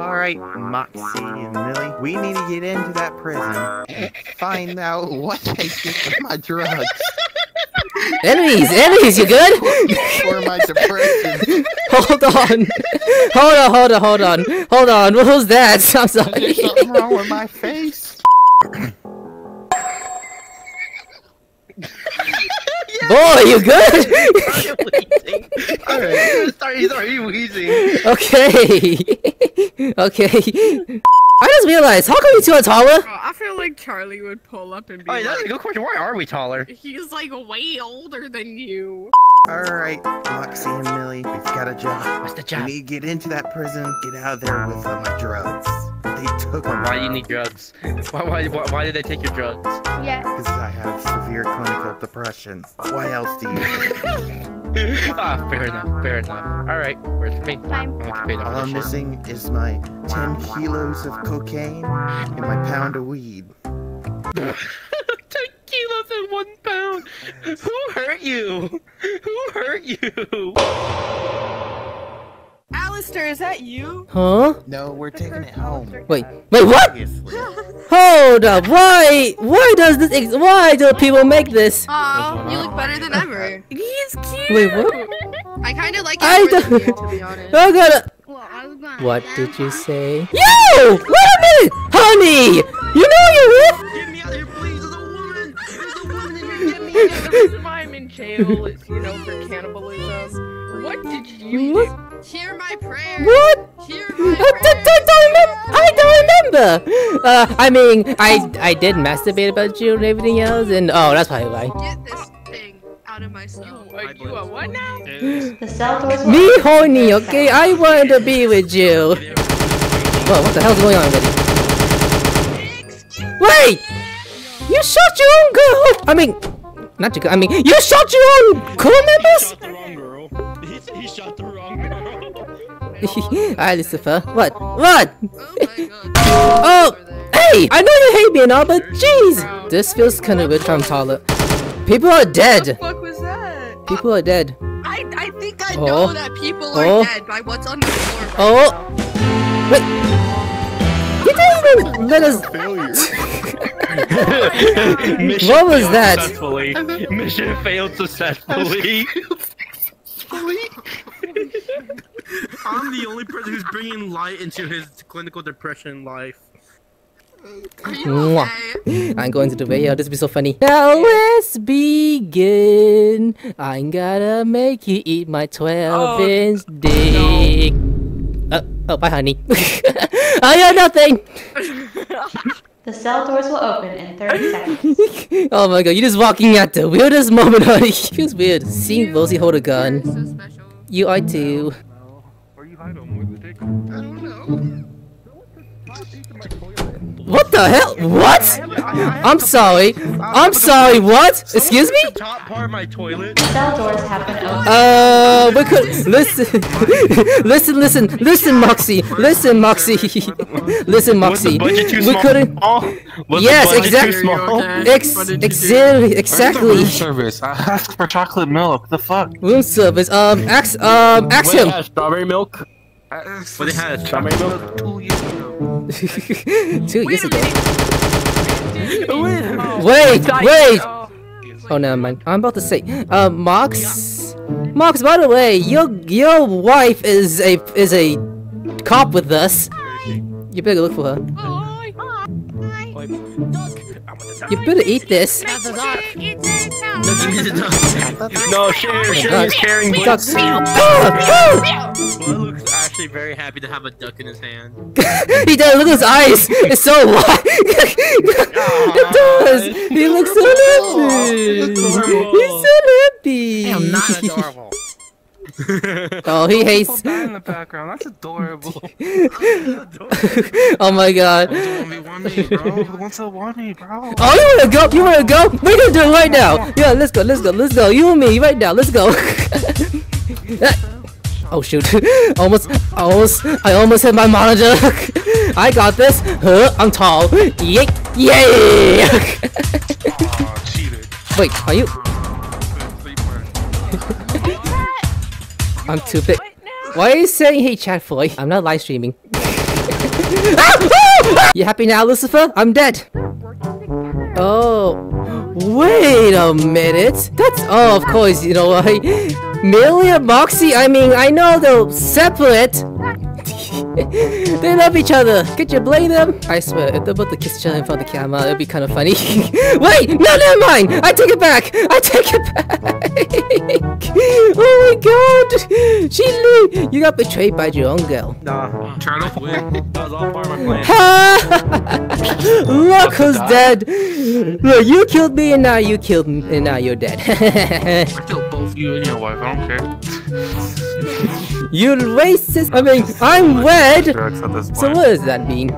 Alright, Moxxie and Millie, we need to get into that prison and find out what they did with my drugs. Enemies, you good? For my depression. Hold on, what was that? I'm sorry. Is there something wrong with my face? Boy, you good? Alright, sorry, wheezing. Okay. I just realized, how come you two are taller? I feel like Charlie would pull up and be like, that's a good question, why are we taller? He's like way older than you. Alright, Moxxie and Millie, we've got a job. What's the job? We need to get into that prison, get out of there with my drugs. They took them. Why do you need drugs? Why did they take your drugs? Yeah. Because I have severe clinical depression. Why else do you fair enough. Alright, where's the pain? All I'm missing is my 10 kilos of cocaine and my pound of weed. 10 kilos and 1 pound! Who hurt you? Alistair, is that you? Huh? No, we're taking it home. Wait, what? Hold up, why do people make this? Oh, you look better than ever. He's cute! Wait, what? I kinda like it more than you, to be honest. Oh god! What did you say? You! Wait a minute! Honey! You know what you're with? Get me out of here, please! There's a woman in here! Get me out of here! The reason why I'm in jail is, you know, for cannibalism. What did you do? Hear my prayers! What? Hear my prayers. I don't remember! I mean, I did masturbate about you and everything else, and oh, that's probably why. Get this thing out of my cell. You are what now? The cell doors. Me horny, okay? I wanted to be with you. Whoa, what the hell's going on with it? Wait! You shot your own girl! I mean, not your girl, I mean, you shot your own crew members? He shot the wrong girl. Alright, Lucifer. What? Oh my god. Oh! Hey! I know you hate me and all, but jeez! This feels kinda weird from taller. People are dead! What the fuck was that? People are dead. I think I know that people are dead by what's on the floor. Right now. Wait! You didn't even let us... What was that? Mission failed successfully. I'm the only person who's bringing light into his clinical depression life. Okay? I'm going to the radio. This will be so funny. Now let's begin. I'm gonna make you eat my 12-inch dick. No. Oh, bye, honey. I got nothing. The cell doors will open in 30 seconds. Oh my god, you're just walking at the weirdest moment, honey. Feels weird seeing Rosie hold a gun. So special. You are too. Where you hide them with the dick? I don't know. What the hell? What? I'm sorry, what? Excuse me? The top part of my toilet. The cell doors have been opened. We could listen, Moxxie. We couldn't. Yes, exactly. Room service. I asked for chocolate milk. The fuck? Room service. Ask him. Strawberry milk. Well, they had strawberry milk 2 years ago. 2 years ago. Wait! Oh, never mind. I'm about to say, Mox. By the way, your wife is a cop with us. Hi. You better look for her. Hi. You better eat this. No, sharing. Duck. Well, looks actually very happy to have a duck in his hand. He does. Look at his eyes. It's so wide. It does. He looks so happy. He's so happy. Hey, I'm not adorable. Oh, he hates. In the background. That's adorable. Oh my god. Bro. Oh, you wanna go? We're gonna do it right now. Yeah, let's go. You and me right now. Let's go. Oh shoot. I almost hit my monitor. I got this. Huh? I'm tall. Yay! Wait, are you? I'm too big. Why are you saying hey chat boy? I'm not live streaming. You happy now, Lucifer? I'm dead. Oh, wait a minute. That's, oh, of course, you know, Millie and Moxxie, I mean, I know they're separate. They love each other. Could you blame them? I swear, if they're about to kiss each other in front of the camera, it'll be kind of funny. Wait, no, never mind. I take it back. I take it back. Oh my god, Chili, you got betrayed by your own girl. Nah, Charlie, that was all part of my plan. Look who's dead. Look, you killed me, and now you killed me, and now you're dead. I killed both you and your wife. I don't care. You racist! I mean, I'm wed! So what does that mean?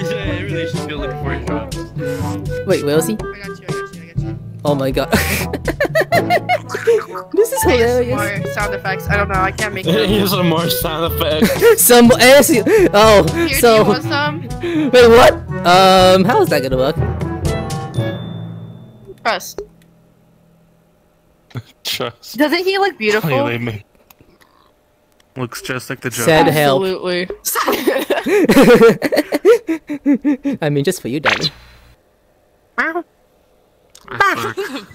Yeah, you really should be looking for a job. Wait, where was he? I got you. Oh my god. This is hilarious. Some more sound effects. I don't know, I can't make it. Here's some more sound effects. Some ass. Oh, here, so. Do you want some? Wait, what? How is that gonna work? Trust. Trust. Doesn't he look beautiful? You leave me. Looks just like the joke. Send help. Absolutely. I mean, just for you, darling.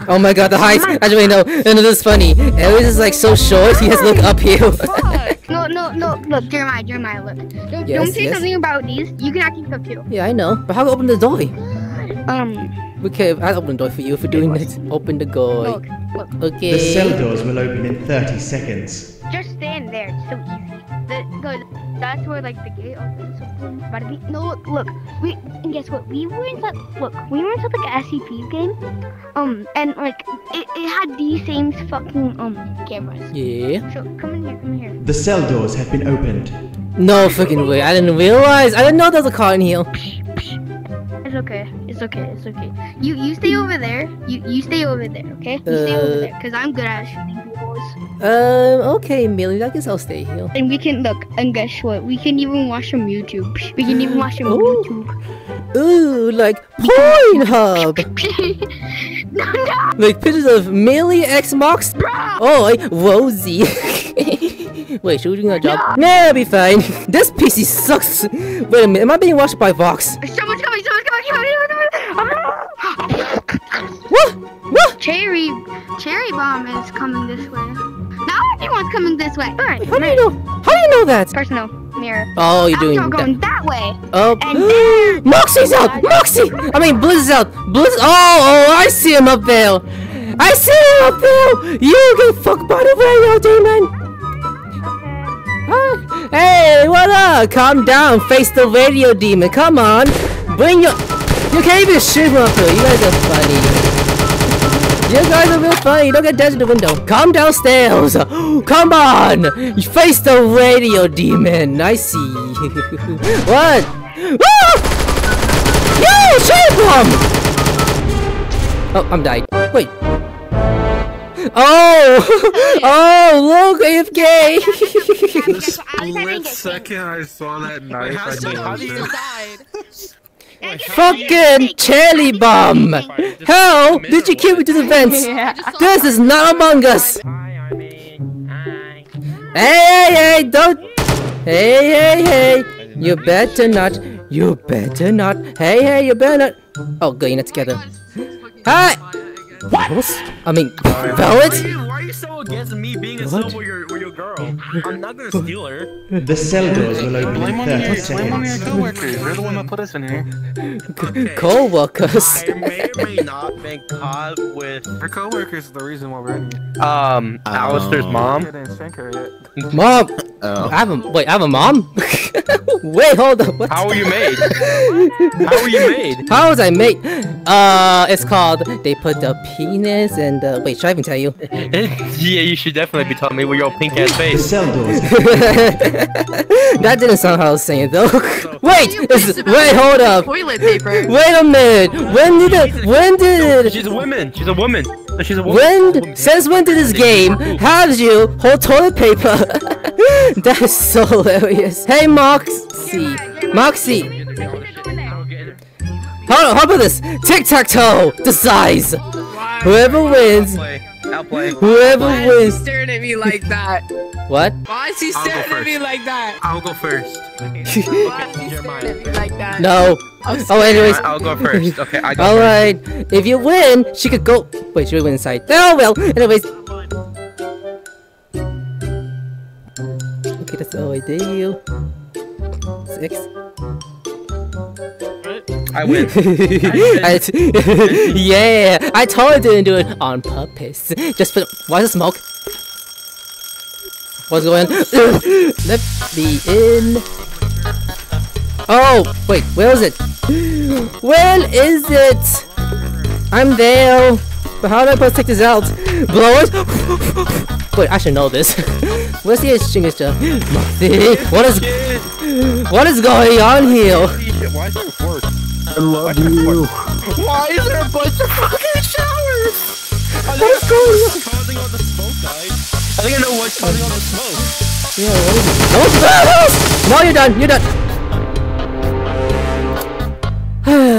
Oh my god, the heights! I don't know. And it is funny. Elvis is like so short, he has to look uphill. No, Jeremiah, look. Don't say something about these. You can actually cook too. Yeah, I know. But how do I open the door? Okay, I'll open the door for you for doing this. Open the door. Look. Okay. The cell doors will open in 30 seconds. Just stand there, it's so easy. That's where like the gate opens. No, look. And guess what? We were in such like an SCP game. And like it had these same fucking cameras. Yeah. So come in here. The cell doors have been opened. No freaking way! I didn't know there's a car in here. It's okay. You stay over there. You stay over there, okay? You stay over there, cause I'm good at shooting people. Okay, Millie, I guess I'll stay here. And we can look. And guess what? We can even watch some YouTube. We can even watch some YouTube. Ooh, like Pornhub. No. Like pictures of Millie X Mox. Oh, like Rosie. Wait, should we do that job? No, it'll be fine. This PC sucks. Wait a minute, am I being watched by Vox? What? Cherri Bomb is coming this way. Now everyone's coming this way. Alright. How do you know that? Personal mirror. Oh, you're doing that. I'm going that way. Oh. And Moxie's out. Moxxie. I mean, Blitz is out. Blitz. Oh, I see him up there. I see him up there. You get fucked by the way, yo, demon. Huh? Hey, what up? Calm down. Face the radio demon. Come on. Bring your. You can't even shoot me up here. You guys are funny. You guys are real funny. Don't get dashed in the window. Come downstairs. Come on. You face the radio demon. I see you. What? Ah! You shoot him. Oh, I'm dying. Wait. Oh! Oh, look, AFK! The second I saw that knife, I died. Fucking Cherri Bomb! How did you keep me to the fence? This is not Among Us! Hey, don't! Hey! You better not! Hey, you better not! Oh, good, you're not together. Hi! What? I mean, Velvet? Why are you so against me being a sub with your girl? I'm not gonna steal her. The cell doors will open in 30 seconds. Blame on your co-workers. They're the one that put us in here. Okay. Co-workers. I may or may not been caught with... Her co-workers are the reason why we're in here. Alistair's mom? Mom! Oh. I have a mom? Wait, hold up. What? How were you made? How was I made? It's called, they put the penis and wait, should I even tell you? Yeah, you should definitely be telling me with your pink ass face. That didn't sound how I was saying it though. wait, hold up. Toilet paper. Wait a minute. When did She's a woman. Since when did this game have you hold toilet paper? That is so hilarious. Hey, Moxxie. How about this? Tic-tac-toe decides. Whoever wins. Whoever wins. Why are you staring at me like that? What? Why is he staring at me like that? I'll go first. Okay. Why is he staring at me like that? No. Oh, anyways. I'll go first. Okay, I go first. Alright. If you win, she could go. Wait, she went inside. Oh, well. Anyways. Okay, that's all I do. 6. I win. Yeah, I totally didn't do it on purpose. Just for why the smoke? What's going on? Let me in. Oh, wait, where is it? Where is it? I'm there. But how am I supposed to take this out? Blow it? Wait, I should know this. Where's the interesting stuff? What is going on here? Why is there a word? I love you. Why is there a bunch of fucking showers? What's going on? Causing all the smoke, guys. I think I know what's causing all the smoke. Yeah, what is it? No, no, you're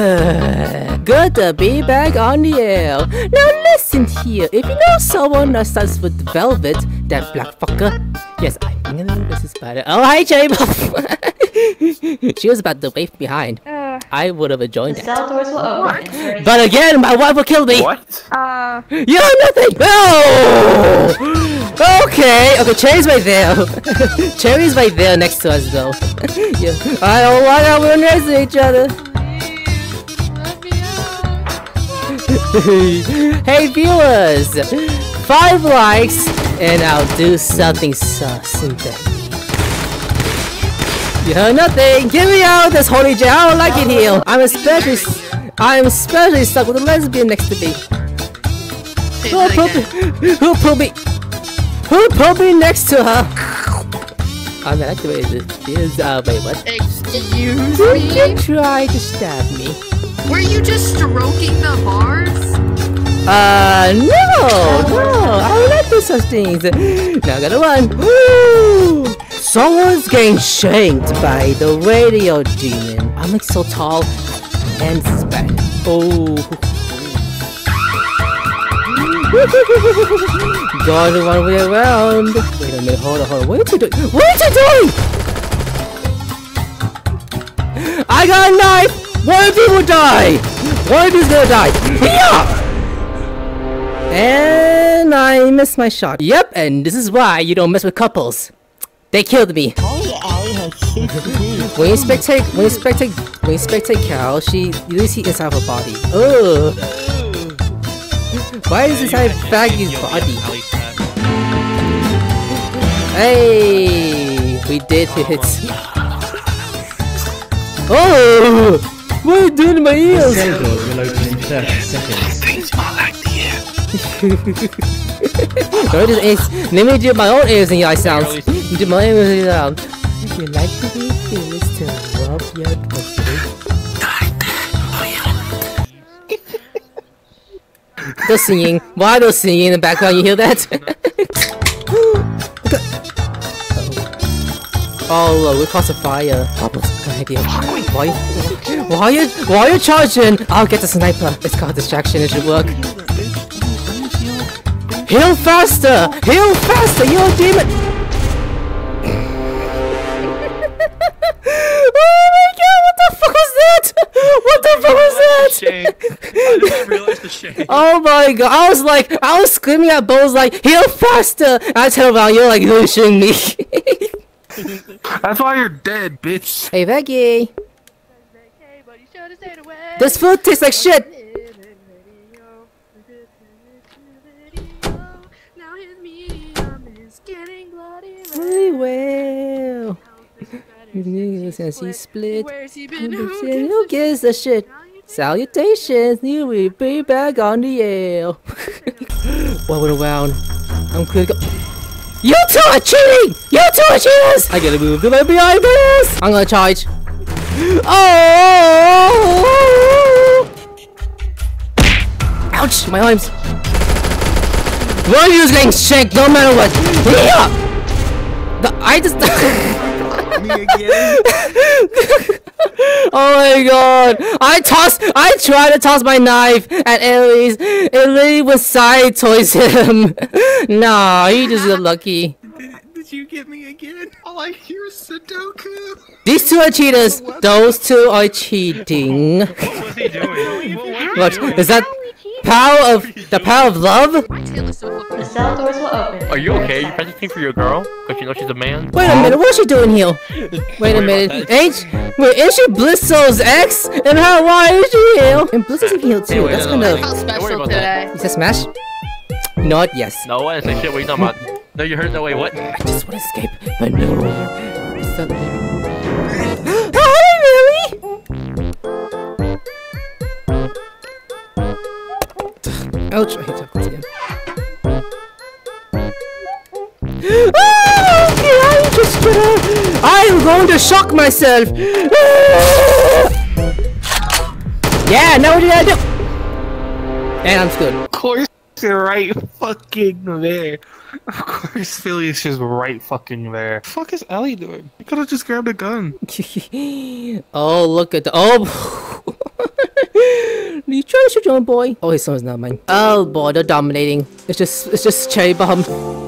done. You're done. Good to be back on the air. Now listen here. If you know someone that starts with velvet, that black fucker. Yes, I know this is better. Oh, hi, Cherri Bomb. She was about to wave behind. I would have joined it. But again, my wife will kill me. What? You know nothing. No. Okay, Cherry's right there. Cherry's right there next to us, though. Yeah. I don't want to. We're next to each other. Hey viewers, 5 likes and I'll do something sus in there. You heard nothing! Get me out of this holy jail! I don't like it here! I'm especially stuck with a lesbian next to me! Who put me next to her? I mean, I like the way it is. Wait, what? Excuse me? You tried to stab me. Were you just stroking the bars? No! I don't like those such things! Now I gotta run! Woo! Someone's getting shanked by the radio demon. I'm like so tall and span. Oh. Go the one way around. Wait a minute, hold on. What are you doing? I got a knife! One of you will die! One of you's gonna die. Yeah! And I missed my shot. Yep, and this is why you don't mess with couples. They killed me. When you spectate Carol, you see inside her body. Oh, why is inside Baggy's body? Hey, we did hit. Oh, what are you doing in my ears? Will open in 30 seconds. Things are like the air. Let me do my own ASMR sounds. Do my ASMR sounds. If you like to do things to rub your pussy. They're singing. Why are they singing in the background? You hear that? Oh, look, we caught a fire. Why are you charging? I'll get the sniper. It's called distraction. It should work. Heal faster! Heal faster! You demon! Oh my god! What the fuck was that? What the fuck was that? I didn't realize the shame. Oh my god! I was screaming at Bones like, heal faster! I tell about you like who's shooting me. That's why you're dead, bitch. Hey, Veggie. This food tastes like shit. Well, he split. Who gives a shit? Salutations, you will be back on the air. What around? I'm quick. You two are cheating! You two are cheaters! I gotta move to my behind this! I'm gonna charge. Oh! Ouch! My arms. One of you is getting shanked no matter what. Yeah! Me again. Oh my god! I tried to toss my knife at Aries. It literally was side towards him. Nah, he just got lucky. Did did you give me again? All I hear is Sudoku. These two are cheaters. Those two are cheating. What was he doing? What? Is that power of the power of love? The cell doors will open. Are you okay? You practicing for your girl? Because you know she's a man. Wait a minute. What's she doing here? Wait a minute. Is she Blitzo's ex? And how? Why is she here? And Blitzo's healed too. That's kind of. How special today? Is that Smash? Not yes. No, what is that shit? What are you talking about? No, you heard. No, wait, what? I just want to escape, but no. Hi, Millie! Ouch! I hate chocolates again. Oh, okay, I'm just gonna. I'm going to shock myself. Yeah, now what did I do? And I'm screwed. Of course. You're right fucking there. Of course Philly is just right fucking there. What the fuck is Ellie doing? You could have just grabbed a gun. Oh, look at the- Oh! You try to shoot your own boy? Oh, his son's not mine. Oh boy, they're dominating. It's just Cherri Bomb.